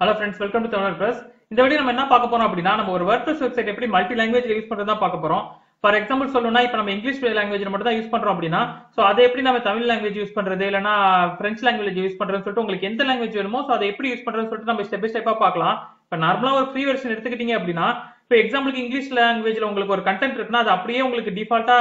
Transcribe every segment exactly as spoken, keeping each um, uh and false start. Hello friends, welcome to Tamilwordpress. இந்த video நம்ம என்ன பார்க்க போறோம் அப்படினா நம்ம ஒரு WordPress வெப்சைட் எப்படி மல்டி லாங்குவேஜ்ல யூஸ் பண்றதா பார்க்க போறோம். ஃபார் எக்ஸாம்பிள் சொல்லணும்னா இப்போ நம்ம இங்கிலீஷ் லாங்குவேஜ்ல மட்டும் தான் யூஸ் பண்றோம் அப்படினா சோ அதை எப்படி நம்ம தமிழ் லாங்குவேஜ் யூஸ் பண்றது இல்லனா French லாங்குவேஜ் யூஸ் பண்றதுன்னு சொல்லிட்டு உங்களுக்கு எந்த லாங்குவேஜ் வேணுமோ சோ அதை எப்படி யூஸ் பண்றதுன்னு சொல்லிட்டு நம்ம ஸ்டெப் பை ஸ்டெப்பா பார்க்கலாம். இப்போ நார்மலா ஒரு ஃப்ரீ வெர்ஷன் எடுத்துக்கிட்டீங்க அப்படினா இப்போ எக்ஸாம்பிளுக்கு இங்கிலீஷ் லாங்குவேஜ்ல உங்களுக்கு ஒரு கண்டென்ட் இருக்குனா அது அப்படியே உங்களுக்கு டிஃபால்ட்டா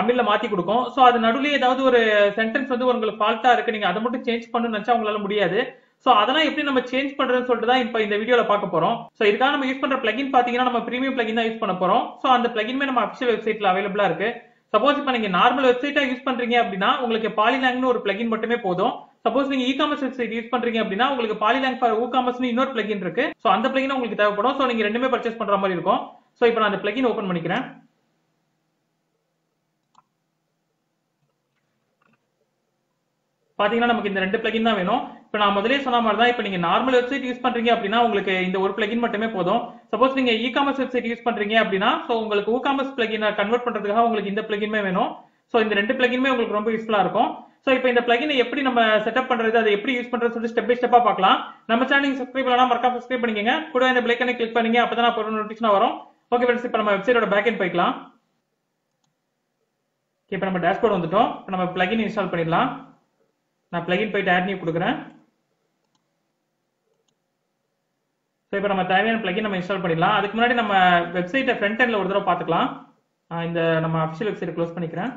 தமிழ்ல மாத்தி கொடுக்கும். சோ அது நடுவுல ஏதாவது ஒரு சென்டென்ஸ் வந்து உங்களுக்கு ஃபால்ட்டா இருக்கு நீங்க அதை மட்டும் சேஞ்ச் பண்ணணும்னு நினைச்சா உங்களால முடியாது. சோ அதெல்லாம் எப்படி நம்ம சேஞ்ச் பண்றதுன்னு சொல்லிட்டு தான் இப்போ இந்த வீடியோல பார்க்க போறோம். சோ இதுக்காக நம்ம யூஸ் பண்ற பிளகின் பாத்தீங்கன்னா நம்ம பிரீமியம் பிளகின் தான் யூஸ் பண்ண போறோம். சோ அந்த பிளகின்மே நம்ம அஃபிஷியல் வெப்சைட்ல அவைலபிளா இருக்கு. சப்போஸ் இப்ப நீங்க நார்மல் வெப்சைட்டா யூஸ் பண்றீங்க அப்படின்னா உங்களுக்கு பாலிலாங்னு ஒரு பிளகின் மட்டுமே போதும். சப்போஸ் நீங்க இ காமர்ஸ் வெப்சைட் யூஸ் பண்றீங்க அப்படின்னா உங்களுக்கு பாலிலாங் ஃபார் ஊ காமர்ஸ்னு இன்னொரு பிளகின் இருக்கு. சோ அந்த பிளகின் உங்களுக்கு தேவைப்படும். சோ நீங்க ரெண்டுமே பர்ச்சேஸ் பண்ற மாதிரி இருக்கும். சோ இப்போ நான் அந்த பிளகின் ஓபன் பண்ணிக்கிறேன். பாத்தீங்கன்னா நமக்கு இந்த ரெண்டு பிளகின் தான் வேணும். இப்ப நான் முதலே சொன்ன மாதிரி தான் இப்ப நீங்க நார்மல் வெப்சைட் யூஸ் பண்றீங்க அப்படின்னா உங்களுக்கு இந்த ஒரு பிளகின் மட்டுமே போதும். சப்போஸ் நீங்க இ காமர்ஸ் வெப்சைட் யூஸ் பண்றீங்க அப்படின்னா சோ உங்களுக்கு ஊ காமர்ஸ் பிளகினை கன்வெர்ட் பண்றதுக்காக உங்களுக்கு இந்த பிளகின்மே வேணும். சோ இந்த ரெண்டு பிளகின்மே உங்களுக்கு ரொம்ப யூஸ்ஃபுல்லா இருக்கும். சோ இப்போ இந்த பிளகினை எப்படி நம்ம செட்டப் பண்றது அதை எப்படி யூஸ் பண்றது சொல்லி ஸ்டெப் பை ஸ்டெப்பா பார்க்கலாம். நம்ம சேனலுக்கு சப்ஸ்கிரைப் பண்ணலாம், மறக்காம சப்ஸ்கிரைப் பண்ணிக்கங்க. கூட இந்த பெல் ஐகானை கிளிக் பண்ணுங்க, அப்பதான் போற நோட்டிஃபிகேஷன் வரும். ஓகே ஃப்ரெண்ட்ஸ், இப்போ நம்ம வெப்சைட்டோட பேக் எண்ட் போய்க்கலாம். இப்போ நம்ம டேஷ்போர்ட் வந்துட்டோம். இப்போ நம்ம பிளகின் இன்ஸ்டால் பண்ணிடலாம். நான் பிளகின் போயிட்டு ஆட் பண்ணி கொடுக்குறேன். ஸோ இப்போ நம்ம தேவையான பிளகின் நம்ம இன்ஸ்டால் பண்ணிடலாம். அதுக்கு முன்னாடி நம்ம வெப்சைட்டை ஃப்ரண்ட் எண்டில் ஒரு தடவை பார்த்துக்கலாம். இந்த நம்ம அஃபிஷியல் வெப்சைட் க்ளோஸ் பண்ணிக்கிறேன்.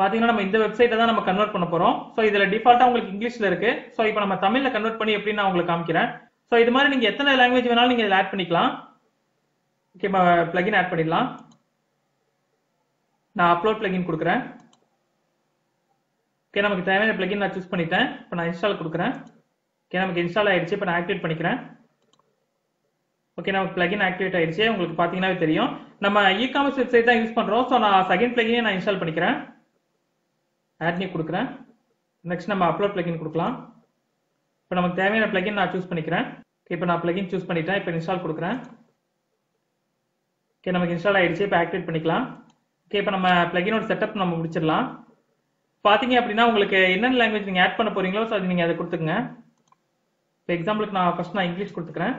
பார்த்தீங்கன்னா நம்ம இந்த வெப்சைட்டை தான் நம்ம கன்வெர்ட் பண்ண போகிறோம். ஸோ இதில் டிஃபால்ட்டாக உங்களுக்கு இங்கிலீஷில் இருக்கு. ஸோ இப்போ நம்ம தமிழில் கன்வெர்ட் பண்ணி எப்படின்னு நான் உங்களுக்கு காமிக்கிறேன். ஸோ இது மாதிரி நீங்கள் எத்தனை லாங்குவேஜ் வேணாலும் நீங்கள் இதில் ஆட் பண்ணிக்கலாம். ஓகே, நம்ம பிளகின் ஆட் பண்ணிடலாம். நான் அப்லோட் பிளகின் கொடுக்குறேன். ஓகே, நமக்கு தேவையான பிளகின் நான் சூஸ் பண்ணிட்டேன். இப்போ நான் இன்ஸ்டால் கொடுக்குறேன். ஓகே, நமக்கு இன்ஸ்டால் ஆயிடுச்சு. இப்போ நான் ஆக்டிவேட் பண்ணிக்கிறேன். ஓகே, நமக்கு பிளகின் ஆக்டிவேட் ஆயிடுச்சு. உங்களுக்கு பார்த்தீங்கன்னா தெரியும் நம்ம இ காமர்ஸ் வெப்சைட் தான் யூஸ் பண்ணுறோம். ஸோ நான் செகண்ட் பிளகினே நான் இன்ஸ்டால் பண்ணிக்கிறேன். ஆட் பண்ணி கொடுக்குறேன். நெக்ஸ்ட் நம்ம அப்லோட் பிளகின் கொடுக்கலாம். இப்போ நமக்கு தேவையான பிளகின் நான் சூஸ் பண்ணிக்கிறேன். இப்போ நான் பிளகின் சூஸ் பண்ணிட்டேன். இப்போ இன்ஸ்டால் கொடுக்குறேன். ஓகே, நமக்கு இன்ஸ்டால் ஆயிடுச்சு. இப்போ ஆக்டிவேட் பண்ணிக்கலாம். ஓகே, இப்போ நம்ம பிளகினோட செட்டப் நம்ம முடிச்சிடலாம். பார்த்தீங்க அப்படின்னா உங்களுக்கு என்னென்ன லாங்குவேஜ் நீங்கள் ஆட் பண்ண போறீங்களோ ஸோ அது நீங்கள் அதை கொடுத்துக்குங்க. இப்போ எக்ஸாம்பிளுக்கு நான் ஃபர்ஸ்ட் நான் இங்கிலீஷ் கொடுத்துக்கிறேன்.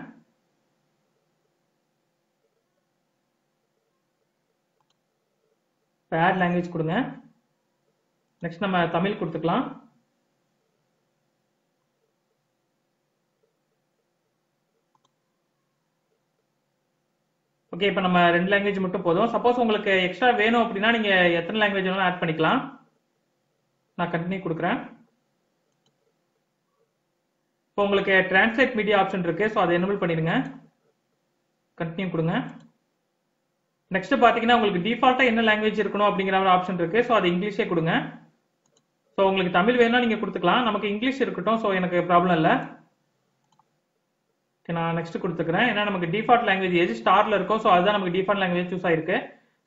இப்போ ஆட் லாங்குவேஜ் கொடுங்க. நெக்ஸ்ட் நம்ம தமிழ் கொடுத்துக்கலாம். ஓகே, இப்போ நம்ம ரெண்டு லாங்குவேஜ் மட்டும் போதும். சப்போஸ் உங்களுக்கு எக்ஸ்ட்ரா வேணும் அப்படின்னா நீங்கள் எத்தனை லாங்குவேஜ் வேணாலும் ஆட் பண்ணிக்கலாம். நான் கண்டினியூ கொடுக்குறேன். இப்போ உங்களுக்கு டிரான்ஸ்லேட் மீடியா ஆப்ஷன் இருக்கு. ஸோ அதை எனபிள் பண்ணிடுங்க. கண்டினியூ கொடுங்க. நெக்ஸ்ட் பார்த்தீங்கன்னா உங்களுக்கு டிஃபால்ட்டாக என்ன லாங்குவேஜ் இருக்கணும் அப்படிங்கிற ஒரு ஆப்ஷன் இருக்கு. ஸோ அது இங்கிலீஷே கொடுங்க. ஸோ உங்களுக்கு தமிழ் வேணும்னா நீங்கள் கொடுத்துக்கலாம். நமக்கு இங்கிலீஷ் இருக்கட்டும். ஸோ எனக்கு ப்ராப்ளம் இல்லை. நான் நெக்ஸ்ட் கொடுத்துக்கிறேன். ஏன்னா நமக்கு டிஃபால்ட் லாங்குவேஜ் எது ஸ்டார்ல இருக்கும். ஸோ அதுதான் நமக்கு டிஃபால்ட் லாங்குவேஜ் சூஸ் ஆயிருக்கு.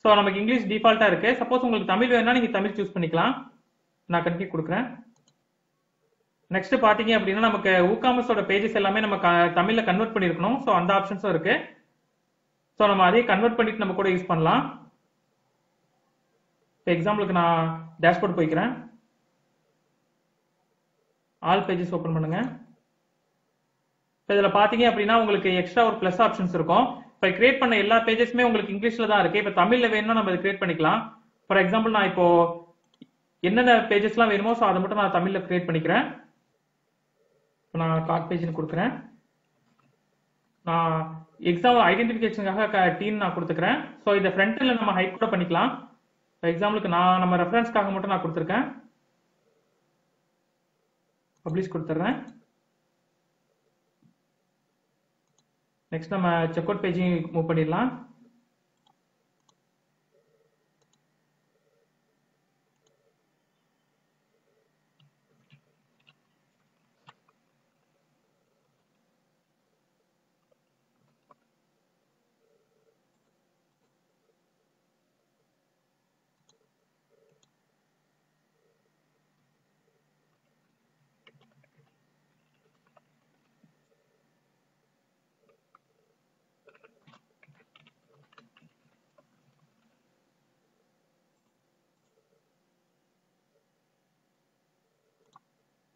ஸோ நமக்கு இங்கிலீஷ் டிஃபால்ட்டா இருக்கு. சப்போஸ் உங்களுக்கு தமிழ் வேணும்னா நீங்கள் தமிழ் சூஸ் பண்ணிக்கலாம். நான் கண்டினியூ கொடுக்குறேன். நெக்ஸ்ட் பார்த்தீங்க அப்படின்னா நமக்கு ஊ காமர்ஸோட பேஜஸ் எல்லாமே நம்ம தமிழில் கன்வெர்ட் பண்ணியிருக்கணும். ஸோ அந்த ஆப்ஷன்ஸும் இருக்கு. ஸோ நம்ம அதே கன்வெர்ட் பண்ணிட்டு நம்ம கூட யூஸ் பண்ணலாம். இப்போ எக்ஸாம்பிளுக்கு நான் டேஷ்போர்ட் போய்க்கிறேன். ஆல் பேஜஸ் ஓப்பன் பண்ணுங்க. இப்போ இதில் பார்த்தீங்க அப்படின்னா உங்களுக்கு எக்ஸ்ட்ரா ஒரு பிளஸ் ஆப்ஷன்ஸ் இருக்கும். இப்போ கிரியேட் பண்ண எல்லா பேஜஸுமே உங்களுக்கு இங்கிலீஷில் தான் இருக்கு. இப்போ தமிழில் வேணும்னா நம்ம அதை கிரியேட் பண்ணிக்கலாம். ஃபார் எக்ஸாம்பிள் நான் இப்போ என்னென்ன பேஜஸ்லாம் வேணுமோ ஸோ அதை மட்டும் நான் தமிழில் கிரியேட் பண்ணிக்கிறேன். இப்போ நான் கார்ட் பேஜ்னு கொடுக்குறேன். நான் எக்ஸாம் ஐடென்டிஃபிகேஷனுக்காக டீம் நான் கொடுத்துக்கிறேன். ஸோ இதை ஃப்ரண்ட்டில் நம்ம ஹைட் கூட பண்ணிக்கலாம். இப்போ எக்ஸாம்பிளுக்கு நான் நம்ம ரெஃபரன்ஸ்க்காக மட்டும் நான் கொடுத்துருக்கேன். பப்ளிஷ் கொடுத்துட்றேன். நெக்ஸ்ட் நம்ம செக் அவுட் பேஜையும் மூவ் பண்ணிடலாம்.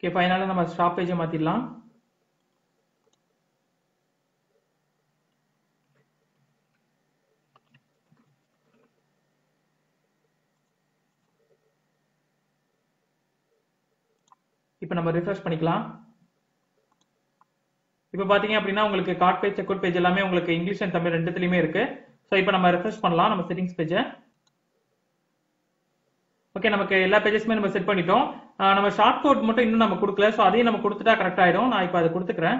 Okay, finally நம்ம ஸ்டாப் பேஜை மாத்திடலாம். இப்போ நம்ம ரிஃப்ரெஷ் பண்ணிக்கலாம். இப்போ பாத்தீங்க அப்படின்னா உங்களுக்கு card page, check out page எல்லாமே உங்களுக்கு இங்கிலீஷ் அண்ட் தமிழ் ரெண்டுத்துலயுமே இருக்கு. சோ இப்போ நம்ம ரிஃப்ரெஷ் பண்ணலாம் நம்ம செட்டிங்ஸ் பேஜை. ஓகே, நமக்கு எல்லா பேஜஸ்மே நம்ம செட் பண்ணிட்டோம். நம்ம ஷார்ட் கோட் மட்டும் இன்னும் நம்ம கொடுக்கல. சோ அதையும் நம்ம கொடுத்துட்டா கரெக்ட் ஆயிடும். நான் இப்போ அதை கொடுத்துக்கிறேன்.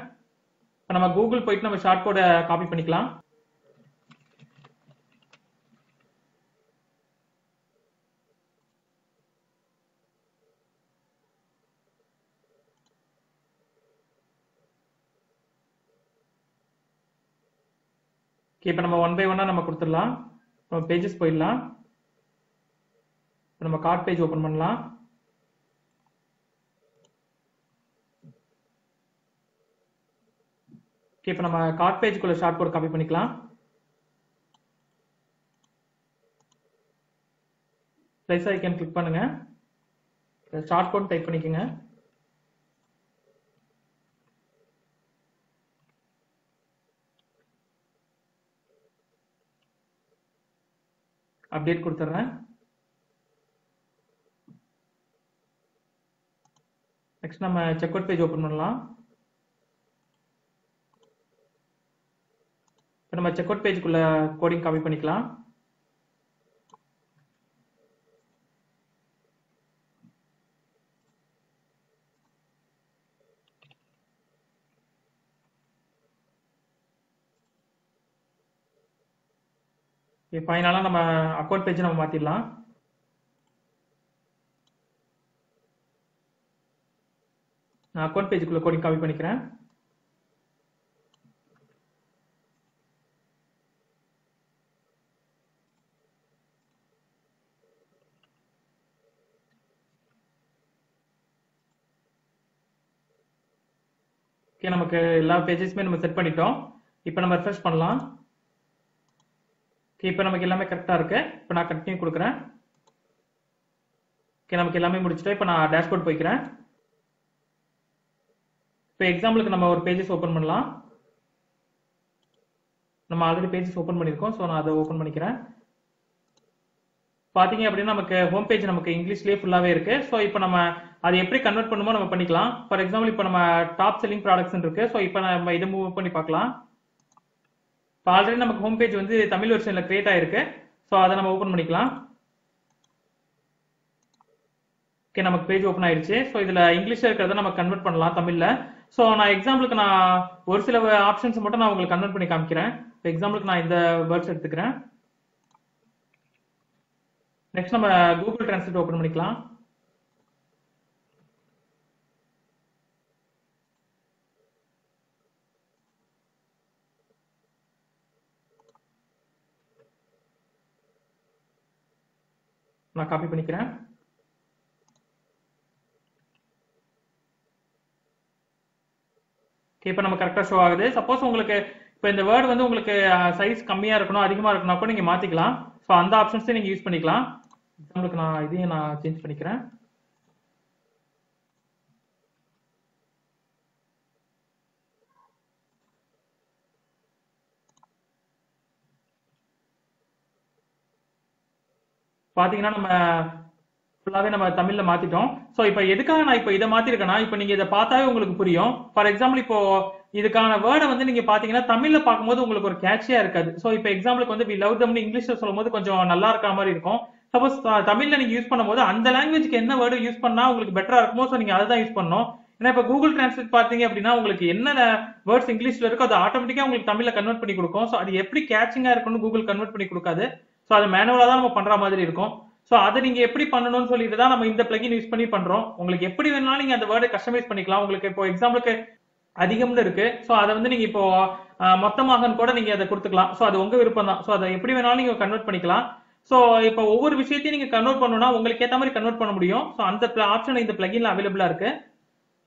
இப்போ நம்ம கூகுள் போயிட்டு நம்ம ஷார்ட் கோடை காப்பி பண்ணிக்கலாம். இப்போ நம்ம ஒன் பை ஒன்னா நம்ம கொடுத்துடலாம். நம்ம பேஜஸ் போயிடலாம். நம்ம கார்ட் பேஜ் ஓபன் பண்ணலாம். இப்போ நம்ம கார்ட் பேஜ்க்குள்ள ஷார்ட் கோட் காப்பி பண்ணிக்கலாம். பிளஸ் ஐக்கன் கிளிக் பண்ணுங்க. ஷார்ட் கோட் டைப் பண்ணிக்கோங்க. அப்டேட் கொடுத்துறேன். நெக்ஸ்ட் நம்ம செக் அவுட் பேஜ் ஓபன் பண்ணலாம். இப்போ நம்ம செக் அவுட் பேஜ்க்குள்ள கோடிங் காப்பி பண்ணிக்கலாம். ஃபைனலா நம்ம அக்கவுண்ட் பேஜ் நம்ம மாத்திடலாம். நான் அக்கவுண்ட் பேஜுக்குள்ள கோடிங் காப்பி பண்ணிக்கிறேன். ஓகே, நமக்கு எல்லா பேஜஸ்மே நம்ம செட் பண்ணிட்டோம். இப்போ நம்ம ரிஃப்ரெஷ் பண்ணலாம். இப்போ நமக்கு எல்லாமே கரெக்டா இருக்கு. இப்போ நான் கண்டினியூ கொடுக்குறேன். ஓகே, நமக்கு எல்லாமே முடிச்சிட்டோம். இப்போ நான் டேஷ்போர்ட் போய்க்கிறேன். இப்போ எக்ஸாம்பிளுக்கு நம்ம ஒரு பேஜஸ் ஓபன் பண்ணலாம். நம்ம ஆல்ரெடி பேஜஸ் ஓபன் பண்ணியிருக்கோம். ஸோ நான் அதை ஓபன் பண்ணிக்கிறேன். பார்த்தீங்க அப்படின்னா நமக்கு ஹோம் பேஜ் நமக்கு இங்கிலீஷ்லேயே ஃபுல்லாகவே இருக்கு. ஸோ இப்போ நம்ம அதை எப்படி கன்வெர்ட் பண்ணுமோ நம்ம பண்ணிக்கலாம். ஃபார் எக்ஸாம்பிள் இப்போ நம்ம டாப் செல்லிங் ப்ராடக்ட்ஸ் இருக்கு. ஸோ இப்போ நம்ம இதை மூவ் பண்ணி பார்க்கலாம். இப்போ ஆல்ரெடி நமக்கு ஹோம் பேஜ் வந்து தமிழ் வெர்ஷனில் கிரியேட் ஆயிருக்கு. ஸோ அதை நம்ம ஓப்பன் பண்ணிக்கலாம். ஓகே, நமக்கு பேஜ் ஓப்பன் ஆயிடுச்சு. ஸோ இதில் இங்கிலீஷில் இருக்கிறத நம்ம கன்வெர்ட் பண்ணலாம் தமிழில். ஸோ நான் எக்ஸாம்பிளுக்கு நான் ஒரு சில ஆப்ஷன்ஸ் மட்டும் நான் உங்களுக்கு கன்வெர்ட் பண்ணி காமிக்கிறேன். இப்போ எக்ஸாம்பிளுக்கு நான் இந்த வேர்ட்ஸ் எடுத்துக்கிறேன். நெக்ஸ்ட் நம்ம கூகுள் டிரான்ஸ்லேட் ஓப்பன் பண்ணிக்கலாம். நான் காப்பி பண்ணிக்கிறேன். இப்போ நம்ம கரெக்டா ஷோ ஆகுது. சப்போஸ் உங்களுக்கு இப்போ இந்த வேர்ட் வந்து உங்களுக்கு சைஸ் கம்மியா இருக்கணும், அதிகமா இருக்கணும், அப்போ நீங்க மாத்திக்கலாம். ஸோ அந்த ஆப்ஷன்ஸையும் நீங்க யூஸ் பண்ணிக்கலாம். எக்ஸாம்பிளுக்கு நான் இதையும் நான் சேஞ்ச் பண்ணிக்கிறேன். பாத்தீங்கன்னா நம்ம ஃபுல்லாவே நம்ம தமிழ்ல மாத்திட்டோம். சோ இப்போ எதுக்காக நான் இப்போ இதை மாத்திருக்கேன்னா, இப்போ நீங்க இதை பார்த்தாவே உங்களுக்கு புரியும். ஃபார் எக்ஸாம்பிள் இப்போ இதுக்கான வேர்டை வந்து நீங்க பாத்தீங்கன்னா தமிழ்ல பார்க்கும்போது உங்களுக்கு ஒரு கேட்சியா இருக்காது. சோ இப்போ எக்ஸாம்பிளுக்கு வந்து வி லவ் தம்னு இங்கிலீஷ்ல சொல்லும் போது கொஞ்சம் நல்லா இருக்கிற மாதிரி இருக்கும். சப்போஸ் தமிழ்ல நீங்க யூஸ் பண்ணும்போது அந்த லாங்குவேஜ்க்கு என்ன வேர்டு யூஸ் பண்ணா உங்களுக்கு பெட்டரா இருக்குமோ, சோ நீங்க அதுதான் யூஸ் பண்ணணும். ஏன்னா இப்போ கூகுள் டிரான்ஸ்லேட் பார்த்தீங்க அப்படின்னா உங்களுக்கு என்னென்ன வேர்ட்ஸ் இங்கிலீஷ்ல இருக்கோ அதை ஆட்டோமேட்டிக்கா உங்களுக்கு தமிழ்ல கன்வெர்ட் பண்ணி கொடுக்கும். ஸோ அது எப்படி கேட்சிங்கா இருக்குன்னு கூகுள் கன்வெர்ட் பண்ணி கொடுக்காது. ஸோ அது மேனுவலா தான் நம்ம பண்ற மாதிரி இருக்கும். ஸோ அதை நீங்க எப்படி பண்ணணும்னு சொல்லிட்டு தான் நம்ம இந்த பிளகின் யூஸ் பண்ணி பண்றோம். உங்களுக்கு எப்படி வேணாலும் நீங்க அந்த வேர்டை கஸ்டமைஸ் பண்ணிக்கலாம். உங்களுக்கு இப்போ எக்ஸாம்பிளுக்கு அதிகம்னு இருக்கு. ஸோ அதை வந்து நீங்க இப்போ மொத்தமாக கூட நீங்க அதை கொடுத்துக்கலாம். ஸோ அது உங்க விருப்பம் தான். ஸோ அதை எப்படி வேணாலும் நீங்க கன்வெர்ட் பண்ணிக்கலாம். ஸோ இப்போ ஒவ்வொரு விஷயத்தையும் நீங்க கன்வெர்ட் பண்ணணும்னா உங்களுக்கு ஏற்ற மாதிரி கன்வெர்ட் பண்ண முடியும். ஸோ அந்த ஆப்ஷன் இந்த பிளகின்ல அவைலபிளா இருக்கு.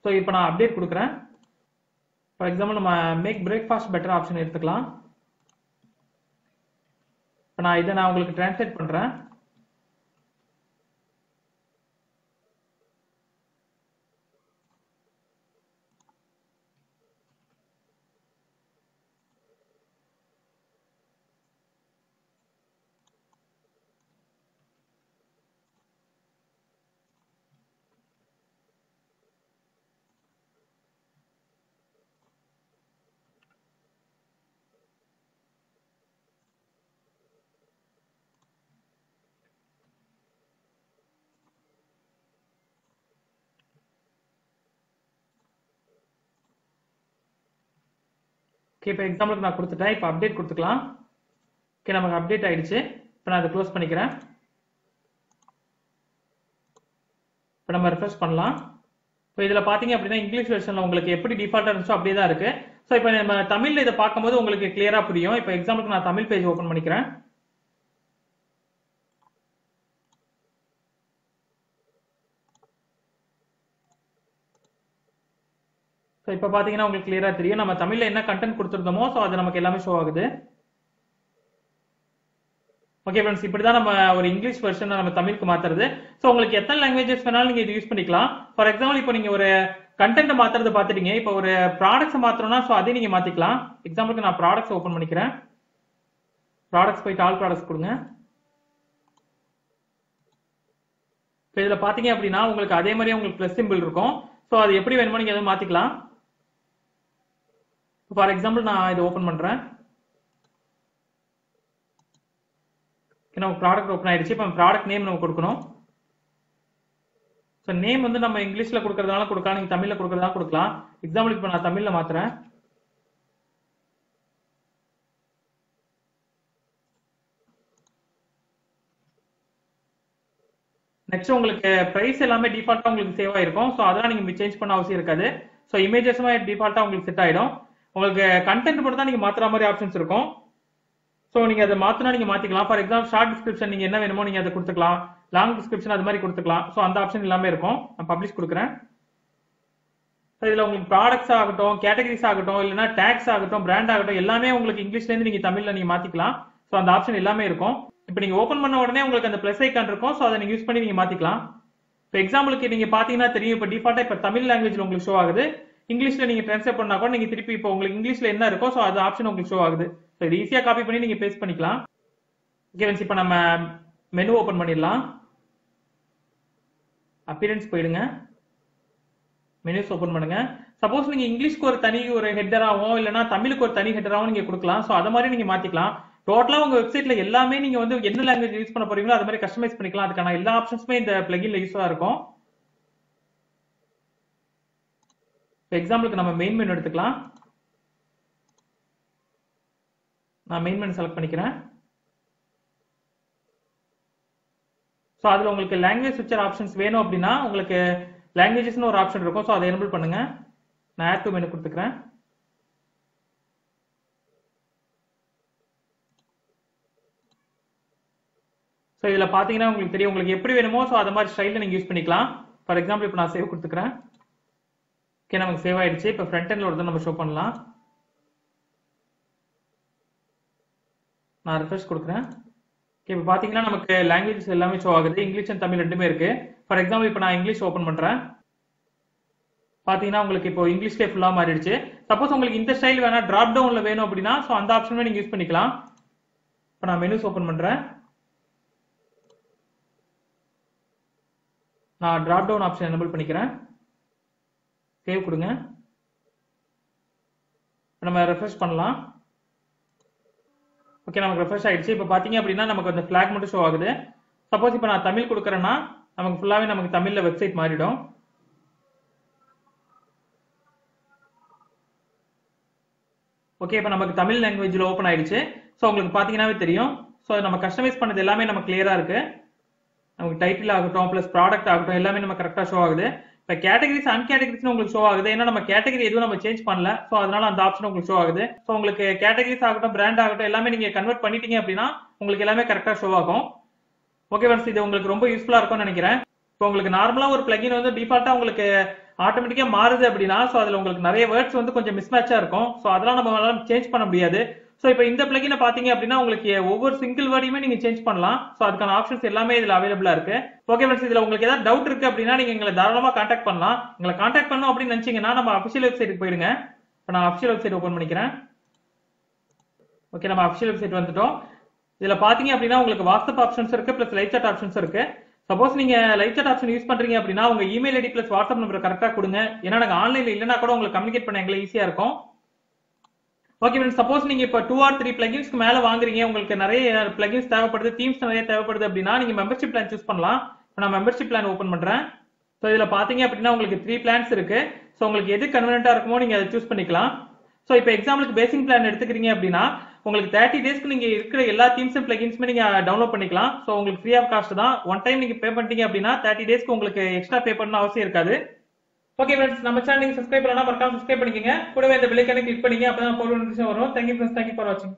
ஸோ இப்போ நான் அப்டேட் கொடுக்குறேன். ஃபார் எக்ஸாம்பிள் நம்ம மேக் பிரேக்ஃபாஸ்ட் பெட்டர் ஆப்ஷன் எடுத்துக்கலாம். இப்போ நான் இதை நான் உங்களுக்கு டிரான்ஸ்லேட் பண்றேன். Okay, இப்போ எக்ஸாம்பிளுக்கு நான் கொடுத்துட்டேன். இப்போ அப்டேட் கொடுத்துக்கலாம். ஓகே, நமக்கு அப்டேட் ஆயிடுச்சு. இப்போ நான் அதை க்ளோஸ் பண்ணிக்கிறேன். இப்போ நம்ம ரெஃப்ரெஷ் பண்ணலாம். இப்போ இதில் பார்த்தீங்க அப்படின்னா இங்கிலீஷ் வெர்ஷனில் உங்களுக்கு எப்படி டிஃபால்ட்டாக இருந்துச்சோ அப்படியே தான் இருக்கு. ஸோ இப்போ நம்ம தமிழில் இதை பார்க்கும்போது உங்களுக்கு கிளியராக புரியும். இப்போ எக்ஸாம்பிளுக்கு நான் தமிழ் பேஜ் ஓப்பன் பண்ணிக்கிறேன். ஸோ இப்போ பார்த்தீங்கன்னா உங்களுக்கு கிளியராக தெரியும் நம்ம தமிழில் என்ன கண்டென்ட் கொடுத்துருந்தோமோ ஸோ அது நமக்கு எல்லாமே ஷோ ஆகுது. ஓகே ஃப்ரெண்ட்ஸ், இப்படி தான் நம்ம ஒரு இங்கிலீஷ் வெர்ஷனை நம்ம தமிழுக்கு மாற்றுறது. ஸோ உங்களுக்கு எத்தனை லாங்குவேஜஸ் வேணாலும் நீங்கள் இது யூஸ் பண்ணிக்கலாம். ஃபார் எக்ஸாம்பிள் இப்போ நீங்கள் ஒரு கண்டென்ட்டை மாற்றுறது பார்த்துட்டீங்க. இப்போ ஒரு ப்ராடக்ட்ஸை மாற்றணும்னா ஸோ அதையும் நீங்கள் மாற்றிக்கலாம். எக்ஸாம்பிளுக்கு நான் ப்ராடக்ட்ஸ் ஓப்பன் பண்ணிக்கிறேன். ப்ராடக்ட்ஸ் போய்ட்டு ஆல் ப்ராடக்ட்ஸ் கொடுங்க. இப்போ இதில் பார்த்தீங்க அப்படின்னா உங்களுக்கு அதே மாதிரியே உங்களுக்கு ப்ளஸ் சிம்பிள் இருக்கும். ஸோ அது எப்படி வேணுமோ நீங்கள் எதுவும் மாற்றிக்கலாம். ஃபார் எக்ஸாம்பிள் நான் இதை ஓப்பன் பண்ணுறேன். நமக்கு ப்ராடக்ட் ஓப்பன் ஆயிடுச்சு. இப்போ ப்ராடக்ட் நேம் நம்ம கொடுக்கணும். ஸோ நேம் வந்து நம்ம இங்கிலீஷில் கொடுக்கறதுனால கொடுக்கலாம், நீங்கள் தமிழில் கொடுக்கறதுனால கொடுக்கலாம். எக்ஸாம்பிள் இப்போ நான் தமிழில் மாற்றுறேன். நெக்ஸ்ட் உங்களுக்கு ப்ரைஸ் எல்லாமே டிஃபால்ட்டாக உங்களுக்கு சேவ் ஆகிருக்கும். ஸோ அதெல்லாம் நீங்கள் சேஞ்ச் பண்ண அவசியம் இருக்காது. ஸோ இமேஜஸுமே டிஃபால்ட்டாக உங்களுக்கு செட் ஆகிடும். உங்களுக்கு கண்டென்ட் மட்டும் தான் நீங்கள் மாற்றுற மாதிரி ஆப்ஷன்ஸ் இருக்கும். ஸோ நீங்கள் அதை மாற்றினா நீங்கள் மாற்றிக்கலாம். ஃபார் எக்ஸாம்பிள் ஷார்ட் டிஸ்கிரிப்ஷன் நீங்கள் என்ன வேணுமோ நீங்கள் அதை கொடுத்துக்கலாம். லாங் டிஸ்கிரிப்ஷன் அது மாதிரி கொடுத்துக்கலாம். ஸோ அந்த ஆப்ஷன் எல்லாமே இருக்கும். நான் பப்ளிஷ் கொடுக்குறேன். ஸோ இதில் உங்களுக்கு ப்ராடக்ட்ஸ் ஆகட்டும், கேட்டகரிஸ் ஆகட்டும், இல்லைனா டேக்ஸ் ஆகட்டும், பிராண்ட் ஆகட்டும், எல்லாமே உங்களுக்கு இங்கிலீஷ்லேருந்து நீங்கள் தமிழில் நீங்கள் மாற்றிக்கலாம். ஸோ அந்த ஆப்ஷன் எல்லாமே இருக்கும். இப்போ நீங்கள் ஓப்பன் பண்ண உடனே உங்களுக்கு அந்த ப்ளஸ் ஐக்கான் இருக்கும். ஸோ அதை நீங்கள் யூஸ் பண்ணி நீங்கள் மாற்றிக்கலாம். இப்போ எக்ஸாம்பிளுக்கு நீங்கள் பார்த்தீங்கன்னா தெரியும் இப்போ டிஃபால்ட்டாக இப்போ தமிழ் லாங்குவேஜில் உங்களுக்கு ஷோ ஆகுது. இங்கிலீஷில் நீங்கள் ட்ரான்ஸ்லேட் பண்ணா கூட நீங்கள் திருப்பி இப்போ உங்களுக்கு இங்கிலீஷில் என்ன இருக்கோ ஸோ அது ஆப்ஷன் உங்களுக்கு ஷோ ஆகுது. ஸோ இது ஈஸியாக காப்பி பண்ணி நீங்கள் பேஸ்ட் பண்ணிக்கலாம். ஓகே, இப்போ நம்ம மெனு ஓப்பன் பண்ணிடலாம். அப்பியரன்ஸ் போயிடுங்க, மெனுஸ் ஓப்பன் பண்ணுங்க. சப்போஸ் நீங்கள் இங்கிலீஷ்க்கு ஒரு தனி ஒரு ஹெட்டராகவும் இல்லைனா தமிழுக்கு ஒரு தனி ஹெட்டராகவும் நீங்கள் கொடுக்கலாம். ஸோ அதை மாதிரி நீங்கள் மாற்றிக்கலாம். டோட்டலாக உங்கள் வெப்சைட்டில் எல்லாமே நீங்கள் வந்து என்ன லாங்குவேஜ் யூஸ் பண்ண போறீங்களோ அது மாதிரி கஸ்டமைஸ் பண்ணிக்கலாம். அதுக்கான எல்லா ஆப்ஷன்ஸுமே இந்த பிளகின்ல யூஸ்ஃபுல்லாக இருக்கும். இப்போ எக்ஸாம்பிளுக்கு நம்ம மெயின் மெனு எடுத்துக்கலாம். நான் மெயின் மெனு செலக்ட் பண்ணிக்கிறேன். ஸோ அதில் உங்களுக்கு லாங்குவேஜ் ஸ்விட்சர் ஆப்ஷன்ஸ் வேணும் அப்படின்னா உங்களுக்கு லாங்குவேஜஸ்னு ஒரு ஆப்ஷன் இருக்கும். ஸோ அதை எனபிள் பண்ணுங்க. நான் ஆட் டு மெனு கொடுத்துக்கிறேன். ஸோ இதில் பார்த்தீங்கன்னா உங்களுக்கு தெரியும் உங்களுக்கு எப்படி வேணுமோ ஸோ அது மாதிரி ஸ்டைலில் நீங்கள் யூஸ் பண்ணிக்கலாம். ஃபார் எக்ஸாம்பிள் இப்போ நான் சேவ் கொடுத்துக்கிறேன். ஓகே, நமக்கு சேவ் ஆயிடுச்சு. இப்போ ஃப்ரண்ட் எண்டில் ஒரு தான் நம்ம ஷோ பண்ணலாம். நான் ரெஃப்ரெஷ் கொடுக்குறேன். ஓகே, இப்போ பார்த்தீங்கன்னா நமக்கு லாங்குவேஜஸ் எல்லாமே ஷோ ஆகுது. இங்கிலீஷ் அண்ட் தமிழ் ரெண்டுமே இருக்கு. ஃபார் எக்ஸாம்பிள் இப்போ நான் இங்கிலீஷ் ஓப்பன் பண்ணுறேன். பார்த்தீங்கன்னா உங்களுக்கு இப்போ இங்கிலீஷ்லேயே ஃபுல்லாக மாறிடுச்சு. சப்போஸ் உங்களுக்கு இந்த ஸ்டைல் வேணா டிராப் டவுனில் வேணும் அப்படின்னா ஸோ அந்த ஆப்ஷனுமே நீங்கள் யூஸ் பண்ணிக்கலாம். இப்போ நான் மெனுஸ் ஓப்பன் பண்ணுறேன். நான் டிராப் டவுன் ஆப்ஷன் எனபிள் பண்ணிக்கிறேன். சேவ் கொடுங்க. இப்போ நம்ம ரெஃப்ரெஷ் பண்ணலாம். ஓகே, நமக்கு ரெஃப்ரெஷ் ஆயிடுச்சு. இப்போ பார்த்தீங்க அப்படின்னா நமக்கு அந்த ஃபிளாக் மட்டும் ஷோ ஆகுது. சப்போஸ் இப்போ நான் தமிழ் கொடுக்குறேன்னா நமக்கு ஃபுல்லாகவே நமக்கு தமிழில் வெப்சைட் மாறிடும். ஓகே, இப்போ நமக்கு தமிழ் லாங்குவேஜில் ஓப்பன் ஆயிடுச்சு. ஸோ உங்களுக்கு பார்த்தீங்கன்னாவே தெரியும். ஸோ நம்ம கஸ்டமைஸ் பண்ணது எல்லாமே நம்ம கிளியராக இருக்குது. நமக்கு டைட்டில் ஆகட்டும் ப்ளஸ் ப்ராடக்ட் ஆகட்டும் எல்லாமே நம்ம கரெக்டாக ஷோ ஆகுது. இப்போ கேட்டகரிஸ் அன் கேட்டகரிஸ்னு உங்களுக்கு ஷோ ஆகுது. ஏன்னா நம்ம கேட்டகரி எதுவும் நம்ம சேஞ்ச் பண்ணல. ஸோ அதனால அந்த ஆப்ஷன் உங்களுக்கு ஷோ ஆகுது. ஸோ உங்களுக்கு கேட்டகரிஸ் ஆகட்டும் பிராண்ட் ஆகட்டும் எல்லாமே நீங்கள் கன்வெர்ட் பண்ணிட்டீங்க அப்படின்னா உங்களுக்கு எல்லாமே கரெக்டாக ஷோ ஆகும். ஓகே ஃப்ரெண்ட்ஸ், இது உங்களுக்கு ரொம்ப யூஸ்ஃபுல்லாக இருக்கும்னு நினைக்கிறேன். இப்போ உங்களுக்கு நார்மலாக ஒரு பிளகின் வந்து டிஃபால்ட்டாக உங்களுக்கு ஆட்டோமேட்டிக்காக மாறுது அப்படின்னா ஸோ அதில் உங்களுக்கு நிறைய வேர்ட்ஸ் வந்து கொஞ்சம் மிஸ்மேட்சாக இருக்கும். ஸோ அதெல்லாம் நம்ம சேஞ்ச் பண்ண முடியாது. ஸோ இப்போ இந்த பிளகினை பார்த்தீங்க அப்படின்னா உங்களுக்கு ஒவ்வொரு சிங்கிள் வேர்டையுமே நீங்கள் சேஞ்ச் பண்ணலாம். ஸோ அதுக்கான ஆப்ஷன்ஸ் எல்லாமே இதில் அவைலபிளாக இருக்கு. ஓகே ஃப்ரெண்ட்ஸ், இதில் உங்களுக்கு ஏதாவது டவுட் இருக்கு அப்படின்னா நீங்கள் எங்களை தாராளமாக காண்டாக்ட் பண்ணலாம். எங்களை காண்டாக்ட் பண்ணோம் அப்படின்னு நினச்சிங்கன்னா நம்ம அஃபிஷியல் வெப்சைட்டுக்கு போயிடுங்க. இப்போ நான் அஃபிஷியல் வெப்சைட் ஓப்பன் பண்ணிக்கிறேன். ஓகே, நம்ம அஃபிஷியல் வெப்சைட் வந்துட்டோம். இதில் பார்த்தீங்க அப்படின்னா உங்களுக்கு வாட்ஸ்அப் ஆப்ஷன்ஸ் இருக்கு ப்ளஸ் லைவ் சாட் ஆப்ஷன்ஸ் இருக்கு. சப்போஸ் நீங்கள் லைவ் சாட் ஆப்ஷன் யூஸ் பண்ணுறீங்க அப்படின்னா உங்கள் email ID plus WhatsApp number கரெக்டாக கொடுங்க. ஏன்னா நாங்கள் ஆன்லைனில் இல்லைன்னா கூட உங்களுக்கு கம்யூனிகேட் பண்ண எங்களுக்கு ஈஸியாக இருக்கும். ஓகே ஃப்ரெண்ட்ஸ், சப்போஸ் நீங்கள் இப்போ டூ ஆர் த்ரீ பிளகின்ஸ்க்கு மேலே வாங்குறீங்க, உங்களுக்கு நிறைய பிளகின்ஸ் தேவைப்படுது, தீம்ஸ் நிறைய தேவைப்படுது அப்படின்னா நீங்கள் மெம்பர்ஷிப் பிளான் சூஸ் பண்ணலாம். இப்போ நான் மெம்பர்ஷிப் பிளான் ஓப்பன் பண்ணுறேன். ஸோ இதில் பார்த்தீங்க அப்படின்னா உங்களுக்கு த்ரீ பிளான்ஸ் இருக்குது. ஸோ உங்களுக்கு எது கன்வீனியன்ட்டாக இருக்குமோ நீங்கள் அதை சூஸ் பண்ணிக்கலாம். ஸோ So இப்போ எக்ஸாம்பிளுக்கு பேசிக் பிளான் எடுத்துக்கிறீங்க அப்படின்னா உங்களுக்கு thirty டேஸ்க்கு நீங்க இருக்கிற எல்லா themes and plugins மே நீங்க டவுன்லோட் பண்ணிக்கலாம். சோ உங்களுக்கு ஃப்ரீ ஆஃப் காஸ்ட் தான். ஒன் டைம் நீங்க பே பண்ணிட்டீங்க அப்படின்னா thirty டேஸ்க்கு உங்களுக்கு எக்ஸ்ட்ரா பே பண்ண அவசியம் இருக்காது. ஓகே फ्रेंड्स, நம்ம சேனலுக்கு subscribe பண்ணலனா மறக்காம subscribe பண்ணிக்கங்க. கூடவே இந்த bell icon-ஐ click பண்ணீங்க அப்பதான் போற நோட்டிஃபிகேஷன் வரும். Thank you friends, thank you for watching.